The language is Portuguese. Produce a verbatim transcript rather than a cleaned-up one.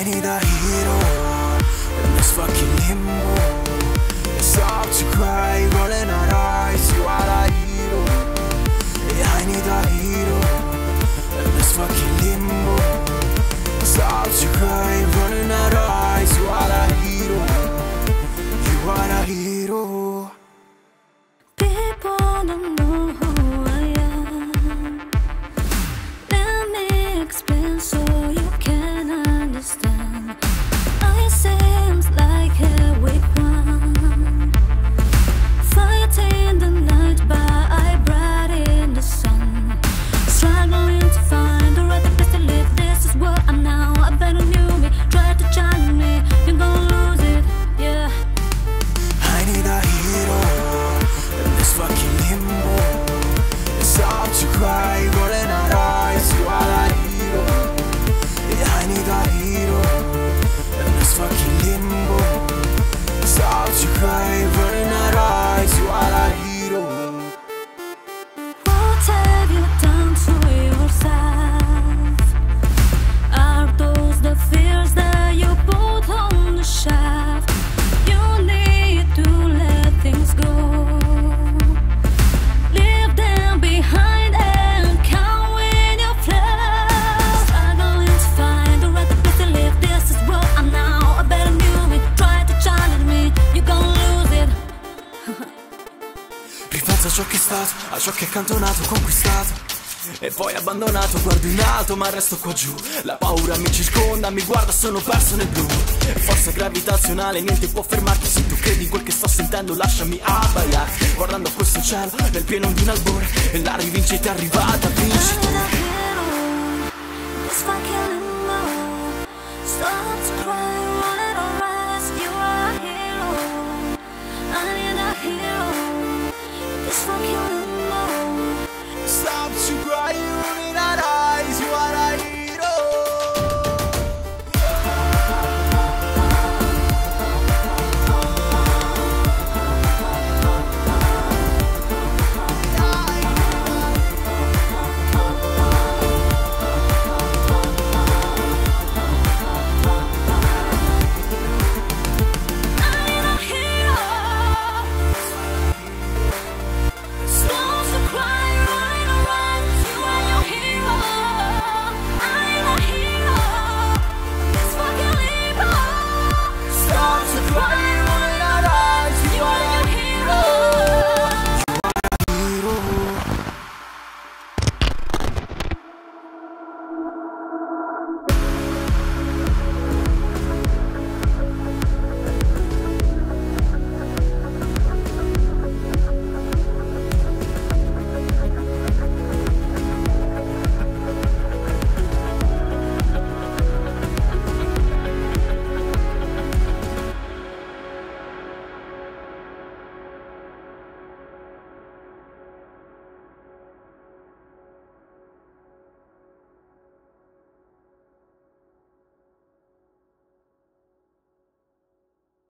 I need a hero in this fucking limbo. It's hard to cry, rolling our eyes. You are a hero. Yeah, I need a hero in this fucking limbo. It's hard to cry, rolling our eyes. You are a hero. You are a hero. People don't know who I am. Let me explain so you can understand. I seems like a weak one, fighting the night by eye bright in the sun, struggling to find the right place to live. This is where I'm now. I bet you knew me. Try to challenge me, you're gonna lose it. Yeah. I need a hero. This fucking limbo. It's hard to cry, rolling our eyes. You are a hero. Yeah, I need a hero. And this fucking limbo. It's hard to cry, rolling our eyes. You are a hero. What have you done to yourself? Are those the fears that you put on the shelf? You need to let things go. Rivalsa ciò che è stato, a ciò che è accantonato, conquistato e poi abbandonato. Guardo in alto ma resto qua giù. La paura mi circonda, mi guarda, sono perso nel blu. Forza gravitazionale, niente può fermarti. Se tu credi in quel che sto sentendo, lasciami abbaiare, guardando questo cielo nel pieno di un albore. E la rivincita è arrivata, vincita.